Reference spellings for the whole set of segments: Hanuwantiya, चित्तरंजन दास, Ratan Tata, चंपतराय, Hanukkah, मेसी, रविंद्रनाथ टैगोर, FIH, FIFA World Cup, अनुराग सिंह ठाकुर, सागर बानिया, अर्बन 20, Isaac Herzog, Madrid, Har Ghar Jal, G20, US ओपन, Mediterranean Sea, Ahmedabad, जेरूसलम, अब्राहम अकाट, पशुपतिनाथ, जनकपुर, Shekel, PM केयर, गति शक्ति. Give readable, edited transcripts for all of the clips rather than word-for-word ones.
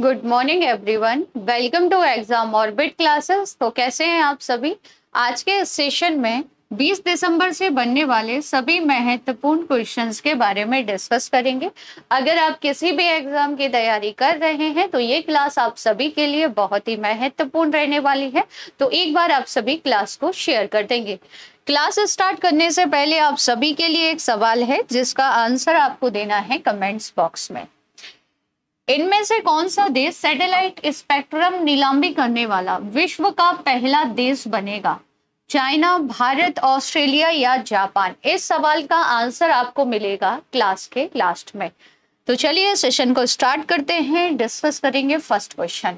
Good morning everyone, welcome to exam orbit classes. तो कैसे हैं आप सभी। आज के सेशन में 20 दिसंबर से बनने वाले सभी महत्वपूर्ण क्वेश्चंस के बारे में डिस्कस करेंगे। अगर आप किसी भी एग्जाम की तैयारी कर रहे हैं तो ये क्लास आप सभी के लिए बहुत ही महत्वपूर्ण रहने वाली है। तो एक बार आप सभी क्लास को शेयर कर देंगे। क्लास स्टार्ट करने से पहले आप सभी के लिए एक सवाल है जिसका आंसर आपको देना है कमेंट्स बॉक्स में। इनमें से कौन सा देश सैटेलाइट स्पेक्ट्रम नीलामी करने वाला विश्व का पहला देश बनेगा? चाइना, भारत, ऑस्ट्रेलिया या जापान? इस सवाल का आंसर आपको मिलेगा क्लास के लास्ट में। तो चलिए सेशन को स्टार्ट करते हैं। डिस्कस करेंगे फर्स्ट क्वेश्चन,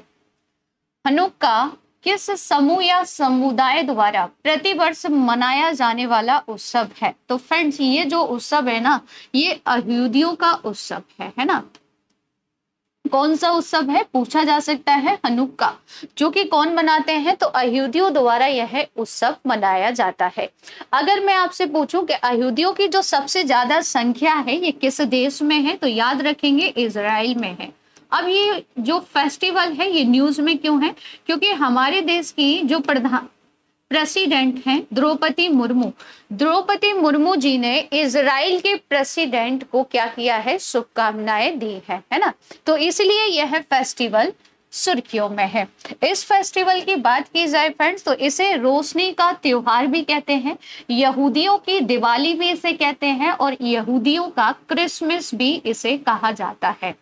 हनुक्का किस समूह या समुदाय द्वारा प्रतिवर्ष मनाया जाने वाला उत्सव है? तो फ्रेंड्स, ये जो उत्सव है ना, ये यहूदियों का उत्सव है ना। कौन सा उत्सव है पूछा जा सकता है, हनुक्का, जो कि कौन मनाते हैं? तो यहूदियों द्वारा यह उत्सव मनाया जाता है। अगर मैं आपसे पूछूं कि यहूदियों की जो सबसे ज्यादा संख्या है ये किस देश में है, तो याद रखेंगे इजराइल में है। अब ये जो फेस्टिवल है ये न्यूज में क्यों है? क्योंकि हमारे देश की जो प्रेसिडेंट हैं द्रौपदी मुर्मू जी ने इजराइल के प्रेसिडेंट को क्या किया है, शुभकामनाएं दी है ना। तो इसलिए यह फेस्टिवल सुर्खियों में है। इस फेस्टिवल की बात की जाए फ्रेंड्स तो इसे रोशनी का त्योहार भी कहते हैं, यहूदियों की दिवाली भी इसे कहते हैं और यहूदियों का क्रिसमस भी इसे कहा जाता है।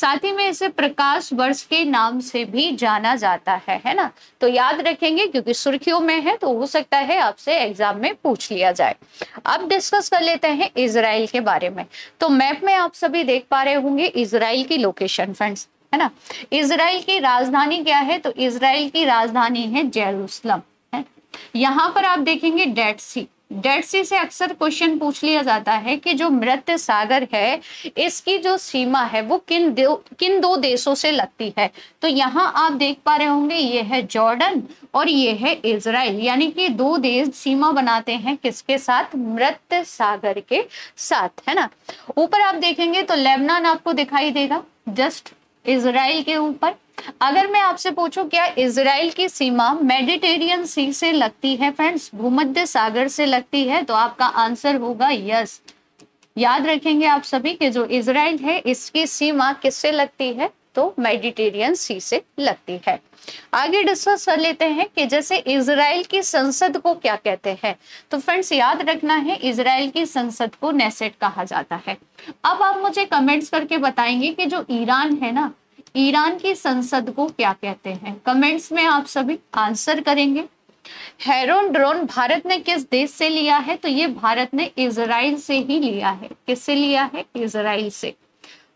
साथ ही में इसे प्रकाश वर्ष के नाम से भी जाना जाता है ना। तो याद रखेंगे क्योंकि सुर्खियों में है तो हो सकता है आपसे एग्जाम में पूछ लिया जाए। अब डिस्कस कर लेते हैं इजराइल के बारे में। तो मैप में आप सभी देख पा रहे होंगे इजराइल की लोकेशन फ्रेंड्स, है ना। इजराइल की राजधानी क्या है? तो इजराइल की राजधानी है जेरूसलम है। यहाँ पर आप देखेंगे डेड सी से अक्सर क्वेश्चन पूछ लिया जाता है कि जो मृत सागर है इसकी जो सीमा है वो किन दो देशों से लगती है। तो यहाँ आप देख पा रहे होंगे ये है जॉर्डन और ये है इजराइल, यानी कि दो देश सीमा बनाते हैं किसके साथ, मृत सागर के साथ, है ना। ऊपर आप देखेंगे तो लेबनान आपको दिखाई देगा जस्ट इजराइल के ऊपर। अगर मैं आपसे पूछूं क्या इजराइल की सीमा मेडिटेरियन सी से लगती है फ्रेंड्स, भूमध्य सागर से लगती है, तो आपका आंसर होगा यस। याद रखेंगे आप सभी कि जो इजराइल है इसकी सीमा किससे लगती है, तो मेडिटेरियन सी से लगती है। आगे डिस्कस कर लेते हैं कि जैसे इजराइल की संसद को क्या कहते हैं। तो फ्रेंड्स याद रखना है इजराइल की संसद को नेसेट कहा जाता है। अब आप मुझे कमेंट्स करके बताएंगे कि जो ईरान है ना, ईरान की संसद को क्या कहते हैं। कमेंट्स में आप सभी आंसर करेंगे। हेरोन ड्रोन भारत ने किस देश से लिया है? तो ये भारत ने इजराइल से ही लिया है। किससे लिया है? इजराइल से।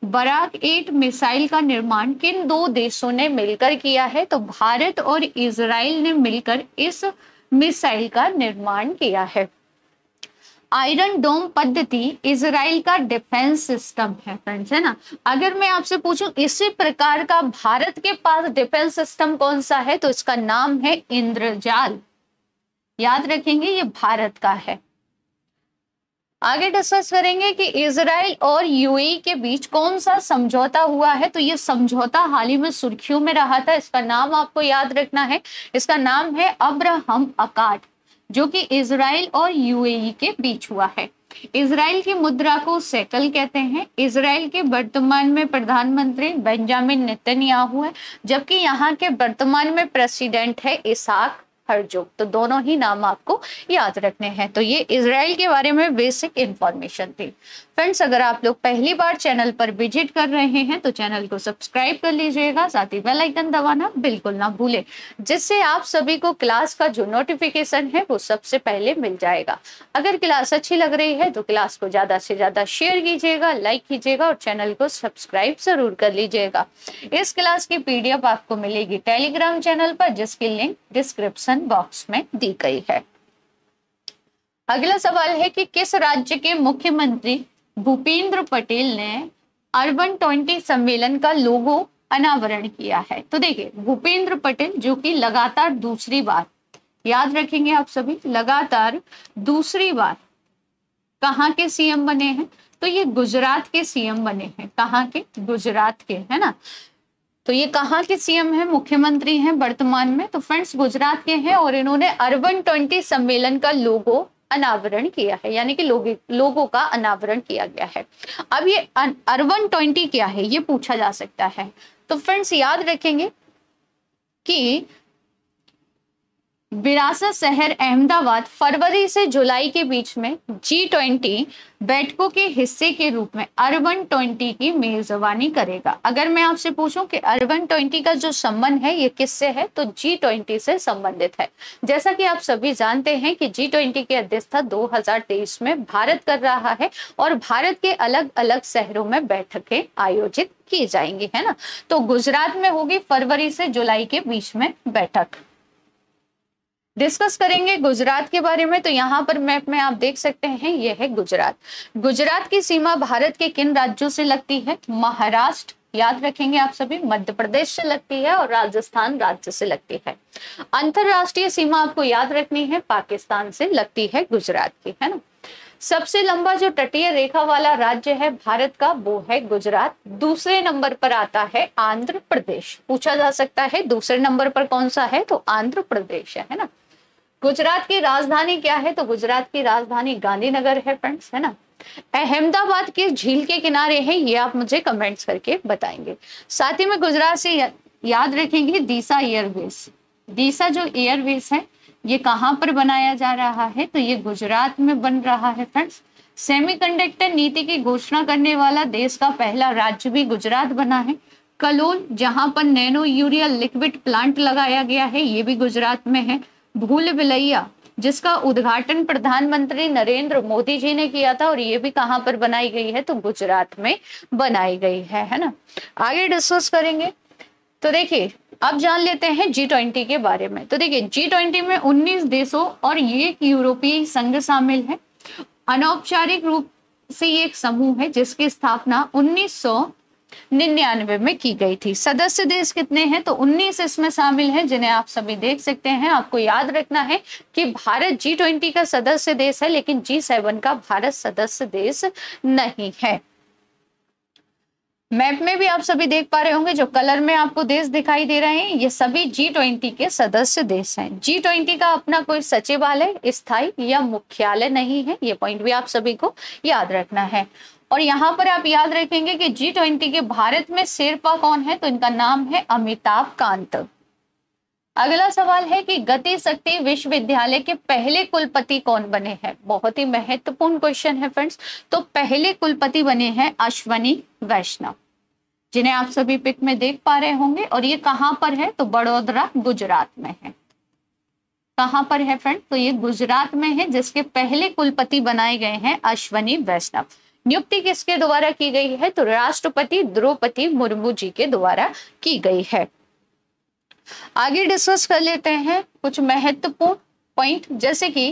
बराक 8 मिसाइल का निर्माण किन दो देशों ने मिलकर किया है? तो भारत और इजराइल ने मिलकर इस मिसाइल का निर्माण किया है। आयरन डोम पद्धति इजराइल का डिफेंस सिस्टम है फ्रेंड्स, है ना। अगर मैं आपसे पूछूं इसी प्रकार का भारत के पास डिफेंस सिस्टम कौन सा है, तो इसका नाम है इंद्रजाल। याद रखेंगे ये भारत का है। आगे डिस्कस करेंगे कि इजराइल और यूएई के बीच कौन सा समझौता हुआ है। तो ये समझौता हाल ही में सुर्खियों में रहा था, इसका नाम आपको याद रखना है। इसका नाम है अब्राहम अकाट, जो कि इजराइल और यूएई के बीच हुआ है। इजराइल की मुद्रा को सेकल कहते हैं। इजराइल के वर्तमान में प्रधानमंत्री बेंजामिन नेतन्याहू है, जबकि यहाँ के वर्तमान में प्रेसिडेंट है इसाक। तो दोनों ही नाम आपको याद रखने हैं। तो ये इजराइल के बारे में बेसिक इंफॉर्मेशन थी फ्रेंड्स। अगर आप लोग पहली बार चैनल पर विजिट कर रहे हैं तो चैनल को सब्सक्राइब कर लीजिएगा, साथ ही बेल आइकन दबाना बिल्कुल ना भूलें, जिससे आप सभी को क्लास का जो नोटिफिकेशन है वो सबसे पहले मिल जाएगा। अगर क्लास अच्छी लग रही है तो क्लास को ज्यादा से ज्यादा शेयर कीजिएगा, लाइक कीजिएगा और चैनल को सब्सक्राइब जरूर कर लीजिएगा। इस क्लास की पीडीएफ आपको मिलेगी टेलीग्राम चैनल पर, जिसकी लिंक डिस्क्रिप्शन बॉक्स में दी गई है। अगला सवाल है कि किस राज्य के मुख्यमंत्री भूपेंद्र पटेल ने अर्बन 20 सम्मेलन का लोगो अनावरण किया है। तो देखिए भूपेंद्र पटेल, जो कि लगातार दूसरी बार, याद रखेंगे आप सभी, लगातार दूसरी बार कहाँ के सीएम बने हैं? तो ये गुजरात के सीएम बने हैं। कहाँ के? गुजरात के, है ना। तो ये कहाँ के सीएम हैं, मुख्यमंत्री हैं वर्तमान में, तो फ्रेंड्स गुजरात के हैं और इन्होंने अर्बन 20 सम्मेलन का लोगो अनावरण किया है, यानी कि लोगों का अनावरण किया गया है। अब ये अर्बन 20 क्या है ये पूछा जा सकता है। तो फ्रेंड्स याद रखेंगे कि विरासत शहर अहमदाबाद फरवरी से जुलाई के बीच में G20 बैठकों के हिस्से के रूप में अर्बन 20 की मेजबानी करेगा। अगर मैं आपसे पूछूं कि अर्बन 20 का जो संबंध है ये किससे है, तो G20 से संबंधित है। जैसा कि आप सभी जानते हैं कि G20 की अध्यक्षता 2023 में भारत कर रहा है और भारत के अलग अलग शहरों में बैठकें आयोजित की जाएंगी, है ना। तो गुजरात में होगी फरवरी से जुलाई के बीच में बैठक। डिस्कस करेंगे गुजरात के बारे में, तो यहाँ पर मैप में आप देख सकते हैं यह है गुजरात। गुजरात की सीमा भारत के किन राज्यों से लगती है, महाराष्ट्र याद रखेंगे आप सभी, मध्य प्रदेश से लगती है और राजस्थान राज्य से लगती है। अंतरराष्ट्रीय सीमा आपको याद रखनी है, पाकिस्तान से लगती है गुजरात की, है ना। सबसे लंबा जो तटीय रेखा वाला राज्य है भारत का वो है गुजरात। दूसरे नंबर पर आता है आंध्र प्रदेश, पूछा जा सकता है दूसरे नंबर पर कौन सा है, तो आंध्र प्रदेश है ना। गुजरात की राजधानी क्या है, तो गुजरात की राजधानी गांधीनगर है फ्रेंड्स, है ना। अहमदाबाद किस झील के किनारे है ये आप मुझे कमेंट्स करके बताएंगे। साथ ही में गुजरात से याद रखेंगे दीसा एयरबेस, दीसा जो एयरबेस है ये कहाँ पर बनाया जा रहा है, तो ये गुजरात में बन रहा है फ्रेंड्स। सेमीकंडक्टर नीति की घोषणा करने वाला देश का पहला राज्य भी गुजरात बना है। कलोल जहां पर नैनो यूरिया लिक्विड प्लांट लगाया गया है ये भी गुजरात में है। भूल भुलैया जिसका उद्घाटन प्रधानमंत्री नरेंद्र मोदी जी ने किया था और ये भी कहाँ पर बनाई गई है, तो गुजरात में बनाई गई है ना। आगे डिस्कस करेंगे। तो देखिए अब जान लेते हैं G20 के बारे में। तो देखिए G20 में 19 देशों और ये एक यूरोपीय संघ शामिल है। अनौपचारिक रूप से ये एक समूह है जिसकी स्थापना 1999 में की गई थी। सदस्य देश कितने हैं, तो 19 इसमें शामिल हैं जिन्हें आप सभी देख सकते हैं। आपको याद रखना है कि भारत G20 का सदस्य देश है लेकिन G7 का भारत सदस्य देश नहीं है। मैप में भी आप सभी देख पा रहे होंगे जो कलर में आपको देश दिखाई दे रहे हैं ये सभी G20 के सदस्य देश हैं। G20 का अपना कोई सचिवालय, स्थायी या मुख्यालय नहीं है, ये पॉइंट भी आप सभी को याद रखना है। और यहाँ पर आप याद रखेंगे कि G20 के भारत में शेरपा कौन है, तो इनका नाम है अमिताभ कांत। अगला सवाल है कि गति शक्ति विश्वविद्यालय के पहले कुलपति कौन बने हैं, बहुत ही महत्वपूर्ण क्वेश्चन है फ्रेंड्स। तो पहले कुलपति बने हैं अश्विनी वैष्णव जिन्हें आप सभी पिक में देख पा रहे होंगे। और ये कहाँ पर है, तो बड़ौदा गुजरात में है। कहाँ पर है फ्रेंड, तो ये गुजरात में है जिसके पहले कुलपति बनाए गए हैं अश्विनी वैष्णव। नियुक्ति किसके द्वारा की गई है, तो राष्ट्रपति द्रौपदी मुर्मू जी के द्वारा की गई है। आगे डिस्कस कर लेते हैं कुछ महत्वपूर्ण पॉइंट, जैसे कि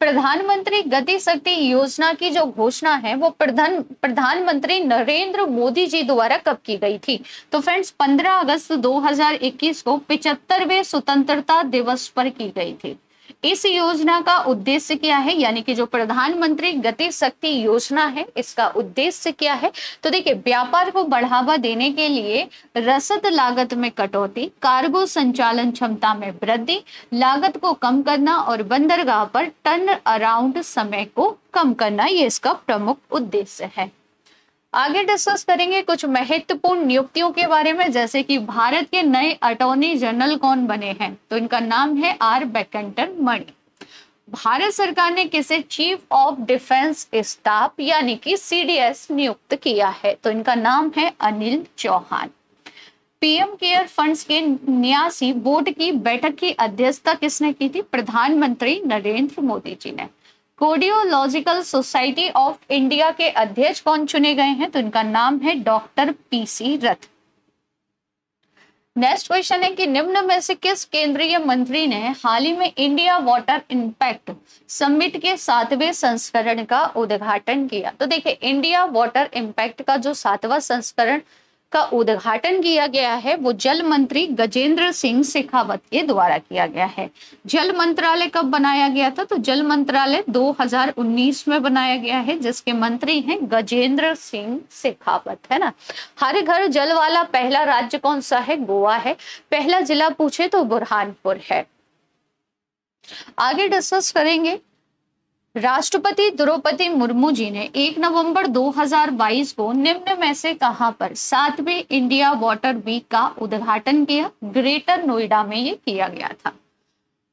प्रधानमंत्री गति शक्ति योजना की जो घोषणा है वो प्रधानमंत्री नरेंद्र मोदी जी द्वारा कब की गई थी, तो फ्रेंड्स 15 अगस्त 2021 को 75वें स्वतंत्रता दिवस पर की गई थी। इस योजना का उद्देश्य क्या है, यानी कि जो प्रधानमंत्री गति शक्ति योजना है इसका उद्देश्य क्या है, तो देखिए व्यापार को बढ़ावा देने के लिए रसद लागत में कटौती, कार्गो संचालन क्षमता में वृद्धि, लागत को कम करना और बंदरगाह पर टर्न अराउंड समय को कम करना, ये इसका प्रमुख उद्देश्य है। आगे डिस्कस करेंगे कुछ महत्वपूर्ण नियुक्तियों के बारे में, जैसे कि भारत के नए अटॉर्नी जनरल कौन बने हैं, तो इनका नाम है आर वेंकटन मणि। भारत सरकार ने किसे चीफ ऑफ डिफेंस स्टाफ यानी कि CDS नियुक्त किया है, तो इनका नाम है Anil Chauhan. PM केयर funds के न्यासी बोर्ड की बैठक की अध्यक्षता किसने की थी, प्रधानमंत्री नरेंद्र मोदी जी ने। कार्डियोलॉजिकल सोसाइटी ऑफ इंडिया के अध्यक्ष कौन चुने गए हैं, तो इनका नाम है doctor PC Rath. Next question है कि निम्न में से किस केंद्रीय मंत्री ने हाल ही में इंडिया वाटर इंपैक्ट समिट के 7वें संस्करण का उद्घाटन किया, तो देखिए इंडिया वाटर इंपैक्ट का जो 7वां संस्करण का उद्घाटन किया गया है वो जल मंत्री गजेंद्र सिंह शेखावत के द्वारा किया गया है। जल मंत्रालय कब बनाया गया था? तो जल मंत्रालय 2019 में बनाया गया है जिसके मंत्री हैं गजेंद्र सिंह शेखावत, है ना। हर घर जल वाला पहला राज्य कौन सा है? गोवा है। पहला जिला पूछे तो बुरहानपुर है। आगे डिस्कस करेंगे राष्ट्रपति द्रौपदी मुर्मू जी ने 1 नवंबर 2022 को निम्न में से कहां पर 7वें इंडिया वाटर वीक का उद्घाटन किया? ग्रेटर नोएडा में ये किया गया था।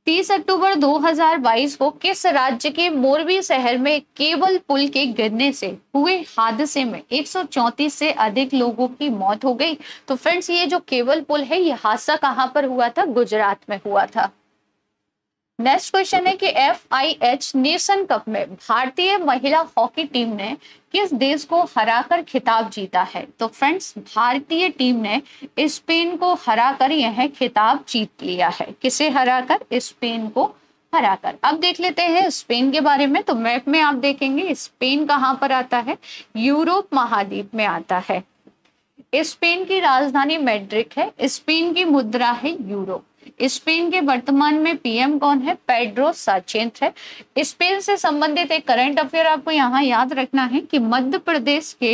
30 अक्टूबर 2022 को किस राज्य के मोरबी शहर में केबल पुल के गिरने से हुए हादसे में 134 से अधिक लोगों की मौत हो गई? तो फ्रेंड्स ये जो केबल पुल है ये हादसा कहां पर हुआ था? गुजरात में हुआ था। नेक्स्ट क्वेश्चन है कि FIH नेशन कप में भारतीय महिला हॉकी टीम ने किस देश को हराकर खिताब जीता है? तो फ्रेंड्स भारतीय टीम ने स्पेन को हराकर यह खिताब जीत लिया है। किसे हराकर? स्पेन को हराकर। अब देख लेते हैं स्पेन के बारे में। तो मैप में आप देखेंगे स्पेन कहाँ पर आता है? यूरोप महाद्वीप में आता है। स्पेन की राजधानी मैड्रिड है। स्पेन की मुद्रा है यूरो। स्पेन के वर्तमान में PM कौन है? पेड्रो साचेंथ है। स्पेन से संबंधित एक करंट अफेयर आपको यहाँ याद रखना है कि मध्य प्रदेश के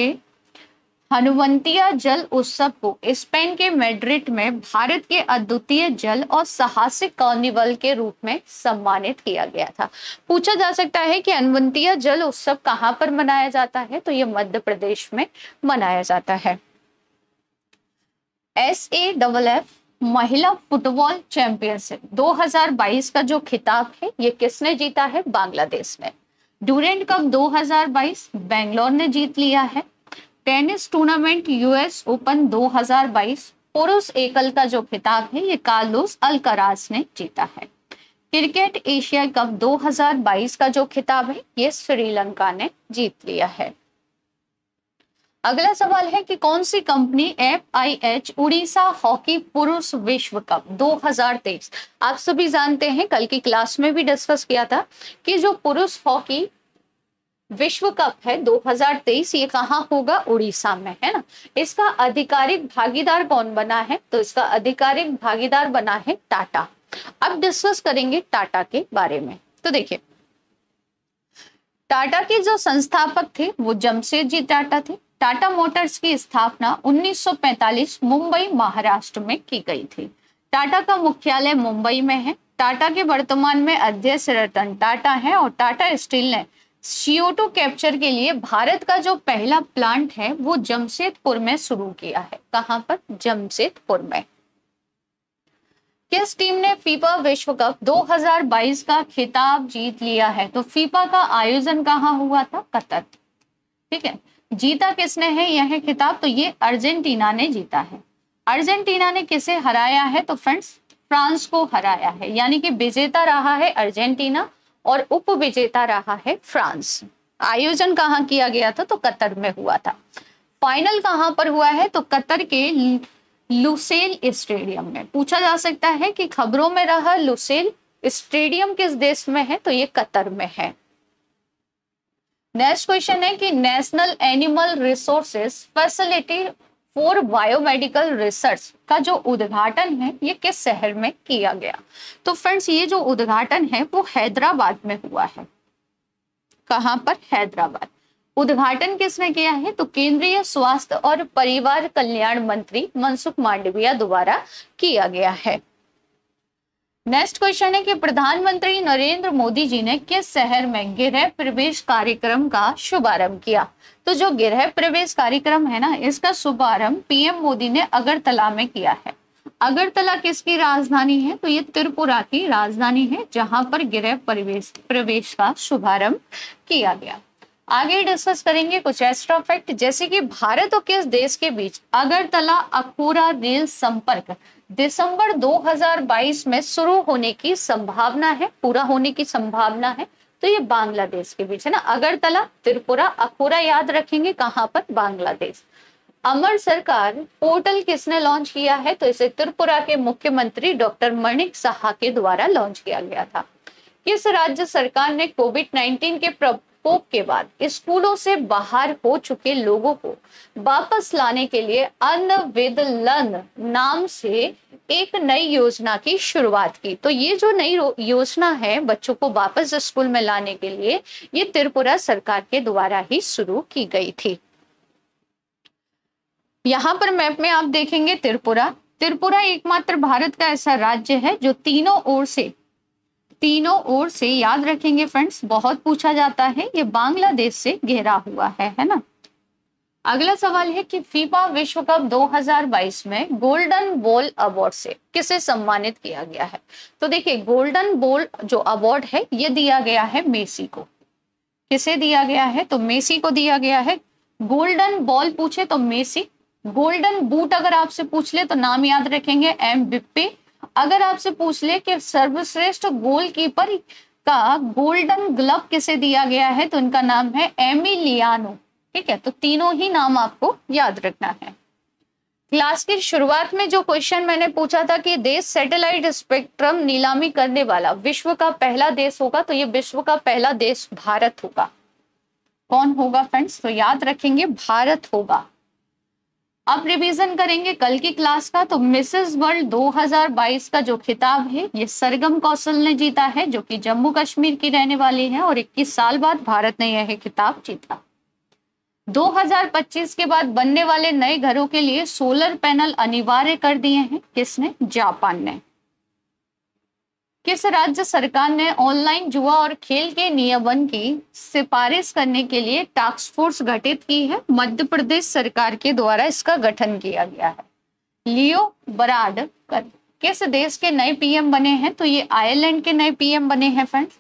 हनुवंतिया जल उत्सव को स्पेन के मैड्रिड में भारत के अद्वितीय जल और साहसिक कार्निवल के रूप में सम्मानित किया गया था। पूछा जा सकता है कि हनुवंतिया जल उत्सव कहाँ पर मनाया जाता है? तो ये मध्य प्रदेश में मनाया जाता है। SAFF महिला फुटबॉल चैंपियनशिप 2022 का जो खिताब है ये किसने जीता है? बांग्लादेश ने। ड्यूरेंट कप 2022 बेंगलोर ने जीत लिया है। टेनिस टूर्नामेंट US ओपन 2022 पुरुष एकल का जो खिताब है ये कार्लोस अल्काराज ने जीता है। क्रिकेट एशिया कप 2022 का जो खिताब है ये श्रीलंका ने जीत लिया है। अगला सवाल है कि कौन सी कंपनी FIH उड़ीसा हॉकी पुरुष विश्व कप 2023, आप सभी जानते हैं कल की क्लास में भी डिस्कस किया था कि जो पुरुष हॉकी विश्व कप है 2023 ये कहाँ होगा? उड़ीसा में, है ना। इसका आधिकारिक भागीदार कौन बना है? तो इसका आधिकारिक भागीदार बना है टाटा। अब डिस्कस करेंगे टाटा के बारे में। तो देखिए टाटा के जो संस्थापक थे वो जमशेद जी टाटा थे। टाटा मोटर्स की स्थापना 1945 मुंबई महाराष्ट्र में की गई थी। टाटा का मुख्यालय मुंबई में है। टाटा के वर्तमान में अध्यक्ष रतन टाटा हैं और टाटा स्टील ने CO2 कैप्चर के लिए भारत का जो पहला प्लांट है वो जमशेदपुर में शुरू किया है। कहां पर? जमशेदपुर में। किस टीम ने फीफा विश्व कप 2022 का खिताब जीत लिया है? तो फीफा का आयोजन कहाँ हुआ था? कतर। ठीक है, जीता किसने है यह खिताब? तो ये अर्जेंटीना ने जीता है। अर्जेंटीना ने किसे हराया है? तो फ्रेंड्स फ्रांस को हराया है, यानी कि विजेता रहा है अर्जेंटीना और उपविजेता रहा है फ्रांस। आयोजन कहाँ किया गया था? तो कतर में हुआ था। फाइनल कहाँ पर हुआ है? तो कतर के लुसेल स्टेडियम में। पूछा जा सकता है कि खबरों में रहा लुसेल स्टेडियम किस देश में है? तो ये कतर में है। नेक्स्ट क्वेश्चन है कि national animal resources facility for biomedical research का जो उद्घाटन है ये किस शहर में किया गया? तो फ्रेंड्स ये जो उद्घाटन है वो हैदराबाद में हुआ है। कहां पर? हैदराबाद। उद्घाटन किसने किया है? तो केंद्रीय स्वास्थ्य और परिवार कल्याण मंत्री मनसुख मांडविया द्वारा किया गया है। नेक्स्ट क्वेश्चन है कि प्रधानमंत्री नरेंद्र मोदी जी ने किस शहर में गृह प्रवेश कार्यक्रम का शुभारंभ किया? तो जो गृह प्रवेश कार्यक्रम है ना इसका शुभारंभ PM मोदी ने अगरतला में किया है। अगरतला किसकी राजधानी है? तो ये त्रिपुरा की राजधानी है जहां पर गृह प्रवेश का शुभारंभ किया गया। आगे डिस्कस करेंगे कुछ एक्स्ट्रा फैक्ट जैसे कि भारत और किस देश के बीच अगरतला अखूरा रेल संपर्क दिसंबर 2022 में शुरू होने की संभावना है, पूरा होने की संभावना है। तो ये बांग्लादेश के बीच है ना। अगरतला, त्रिपुरा, अखूरा याद रखेंगे कहाँ पर? बांग्लादेश। अमर सरकार पोर्टल किसने लॉन्च किया है? तो इसे त्रिपुरा के मुख्यमंत्री डॉक्टर मणिक साहा के द्वारा लॉन्च किया गया था। किस राज्य सरकार ने COVID-19 के पोप के बाद स्कूलों से बाहर हो चुके लोगों को वापस लाने के लिए अन्न विद लन नाम से एक नई योजना की शुरुआत की। तो ये जो नई योजना है बच्चों को वापस स्कूल में लाने के लिए, ये त्रिपुरा सरकार के द्वारा ही शुरू की गई थी। यहाँ पर मैप में आप देखेंगे त्रिपुरा, त्रिपुरा एकमात्र भारत का ऐसा राज्य है जो तीनों ओर से याद रखेंगे फ्रेंड्स, बहुत पूछा जाता है, ये बांग्लादेश से घिरा हुआ है ना। अगला सवाल है कि फीफा विश्व कप 2022 में गोल्डन बॉल अवार्ड से किसे सम्मानित किया गया है। तो देखिए गोल्डन बॉल जो अवार्ड है ये दिया गया है मेसी को। किसे दिया गया है? तो मेसी को दिया गया है। गोल्डन बॉल पूछे तो मेसी, गोल्डन बूट अगर आपसे पूछ ले तो नाम याद रखेंगे एमबीपे, अगर आपसे पूछ ले कि सर्वश्रेष्ठ गोलकीपर का गोल्डन ग्लव किसे दिया गया है तो उनका नाम है एमिलियानो। ठीक है, तो तीनों ही नाम आपको याद रखना है। क्लास की शुरुआत में जो क्वेश्चन मैंने पूछा था कि देश सैटेलाइट स्पेक्ट्रम नीलामी करने वाला विश्व का पहला देश होगा, तो ये विश्व का पहला देश भारत होगा। कौन होगा फ्रेंड्स? तो याद रखेंगे भारत होगा। अब रिवीजन करेंगे कल की क्लास का। तो मिसेस वर्ल्ड 2022 का जो खिताब है ये सरगम कौशल ने जीता है, जो कि जम्मू कश्मीर की रहने वाली है, और 21 साल बाद भारत ने यह खिताब जीता। 2025 के बाद बनने वाले नए घरों के लिए सोलर पैनल अनिवार्य कर दिए हैं। किसने? जापान ने। किस राज्य सरकार ने ऑनलाइन जुआ और खेल के नियमन की सिफारिश करने के लिए टास्क फोर्स गठित की है? मध्य प्रदेश सरकार के द्वारा इसका गठन किया गया है। लियो बराड किस देश के नए पीएम बने हैं? तो ये आयरलैंड के नए पीएम बने हैं फ्रेंड्स।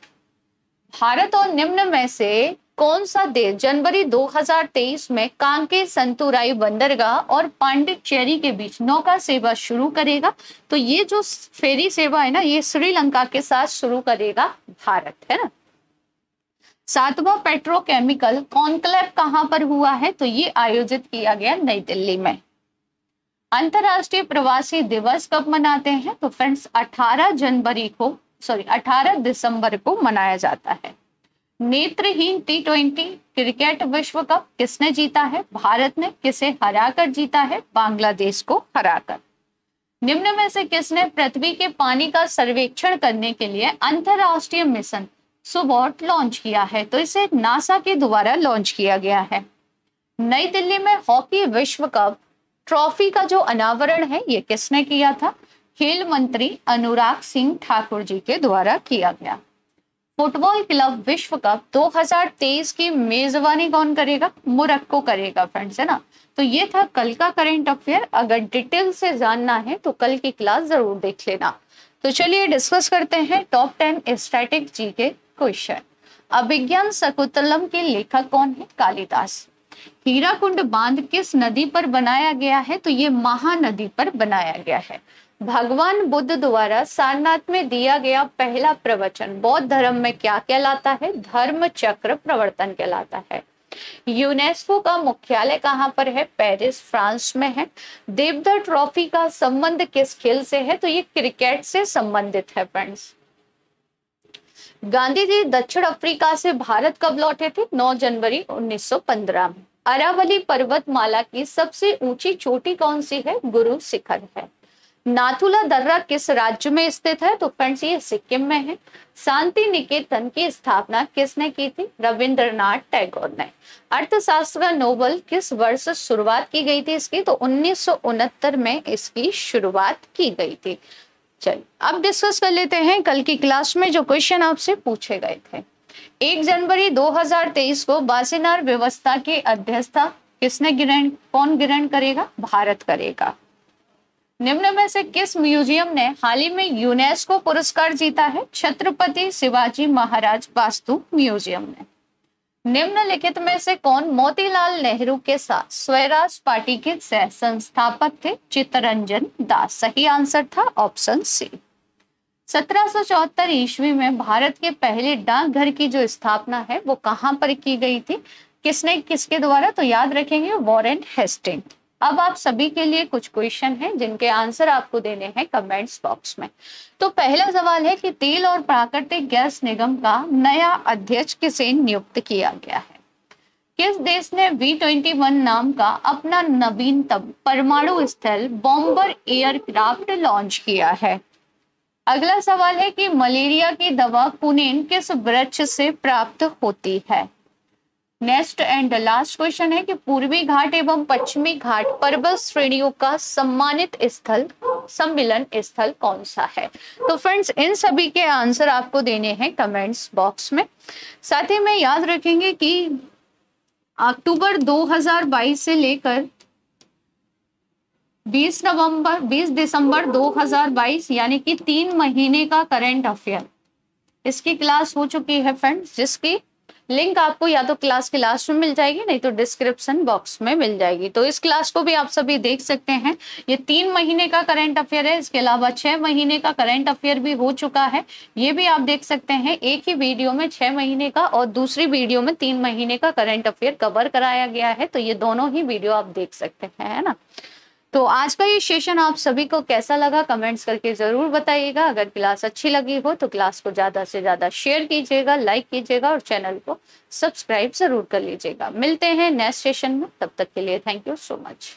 भारत और निम्न में से कौन सा देश जनवरी 2023 में कांके संतुराई बंदरगाह और पांडिचेरी के बीच नौका सेवा शुरू करेगा? तो ये जो फेरी सेवा है ना, ये श्रीलंका के साथ शुरू करेगा भारत, है ना। सातवां पेट्रोकेमिकल कॉन्क्लेव कहां पर हुआ है? तो ये आयोजित किया गया नई दिल्ली में। अंतर्राष्ट्रीय प्रवासी दिवस कब मनाते हैं? तो फ्रेंड्स 18 दिसंबर को मनाया जाता है। नेत्रहीन T20 क्रिकेट विश्व कप किसने जीता है? भारत ने। किसे हराकर जीता है? बांग्लादेश को हराकर। निम्न में से किसने पृथ्वी के पानी का सर्वेक्षण करने के लिए अंतरराष्ट्रीय मिशन सुबोट लॉन्च किया है? तो इसे नासा के द्वारा लॉन्च किया गया है। नई दिल्ली में हॉकी विश्व कप ट्रॉफी का जो अनावरण है ये किसने किया था? खेल मंत्री अनुराग सिंह ठाकुर जी के द्वारा किया गया। फुटबॉल क्लब विश्व कप 2023 की मेजबानी कौन करेगा? मोरक्को करेगा फ्रेंड्स, है ना। तो ये था कल का करंट अफेयर। अगर डिटेल से जानना है तो कल की क्लास जरूर देख लेना। तो चलिए डिस्कस करते हैं top 10 static GK question. Abhijnana Shakuntalam के लेखक कौन है? कालिदास। हीराकुंड बांध किस नदी पर बनाया गया है? तो ये महानदी पर बनाया गया है। भगवान बुद्ध द्वारा सारनाथ में दिया गया पहला प्रवचन बौद्ध धर्म में क्या कहलाता है? धर्म चक्र प्रवर्तन कहलाता है। यूनेस्को का मुख्यालय कहाँ पर है? पेरिस, फ्रांस में है। देवधर ट्रॉफी का संबंध किस खेल से है? तो ये क्रिकेट से संबंधित है फ्रेंड्स। गांधी जी दक्षिण अफ्रीका से भारत कब लौटे थे? 9 जनवरी 1915 में। अरावली पर्वतमाला की सबसे ऊंची चोटी कौन सी है? गुरु शिखर है। नाथुला दर्रा किस राज्य में स्थित है? तो फ्रेंड्स ये सिक्किम में है। शांति निकेतन की स्थापना किसने की थी? रविंद्रनाथ टैगोर ने। अर्थशास्त्र का नोबेल किस वर्ष शुरुआत की गई थी इसकी? तो 1969 में इसकी शुरुआत की गई थी। चलिए अब डिस्कस कर लेते हैं कल की क्लास में जो क्वेश्चन आपसे पूछे गए थे। 1 जनवरी 2023 को बासेनार व्यवस्था की अध्यक्षता किसने कौन ग्रहण करेगा? भारत करेगा। निम्न में से किस म्यूजियम ने हाल ही में यूनेस्को पुरस्कार जीता है? छत्रपति शिवाजी महाराज वास्तु म्यूजियम ने। निम्नलिखित में से कौन मोतीलाल नेहरू के साथ स्वराज पार्टी के सह संस्थापक थे? चित्तरंजन दास। सही आंसर था ऑप्शन सी। 1774 ईस्वी में भारत के पहले डाकघर की जो स्थापना है वो कहाँ पर की गई थी? किसके द्वारा? तो याद रखेंगे वॉरेन हेस्टिंग। अब आप सभी के लिए कुछ क्वेश्चन हैं जिनके आंसर आपको देने हैं कमेंट्स बॉक्स में। तो पहला सवाल है कि तेल और प्राकृतिक गैस निगम का नया अध्यक्ष किसे नियुक्त किया गया है? किस देश ने G21 नाम का अपना नवीनतम परमाणु स्थल बॉम्बर एयरक्राफ्ट लॉन्च किया है? अगला सवाल है कि मलेरिया की दवा कुनेन किस वृक्ष से प्राप्त होती है? नेक्स्ट एंड लास्ट क्वेश्चन है कि पूर्वी घाट एवं पश्चिमी घाट पर्वत श्रेणियों का सम्मानित स्थल सम्मिलन स्थल कौन सा है? तो फ्रेंड्स इन सभी के आंसर आपको देने हैं कमेंट्स बॉक्स में। साथ ही में याद रखेंगे कि अक्टूबर 2022 से लेकर 20 दिसंबर 2022 यानी कि 3 महीने का करंट अफेयर इसकी क्लास हो चुकी है फ्रेंड्स, जिसकी लिंक आपको या तो क्लास के लास्ट में मिल जाएगी नहीं तो डिस्क्रिप्शन बॉक्स में मिल जाएगी। तो इस क्लास को भी आप सभी देख सकते हैं। ये 3 महीने का करंट अफेयर है, इसके अलावा 6 महीने का करंट अफेयर भी हो चुका है, ये भी आप देख सकते हैं। एक ही वीडियो में 6 महीने का और दूसरी वीडियो में 3 महीने का करंट अफेयर कवर कराया गया है, तो ये दोनों ही वीडियो आप देख सकते हैं, है ना। तो आज का ये सेशन आप सभी को कैसा लगा कमेंट्स करके जरूर बताइएगा। अगर क्लास अच्छी लगी हो तो क्लास को ज़्यादा से ज़्यादा शेयर कीजिएगा, लाइक कीजिएगा और चैनल को सब्सक्राइब जरूर कर लीजिएगा। मिलते हैं नेक्स्ट सेशन में, तब तक के लिए थैंक यू सो मच।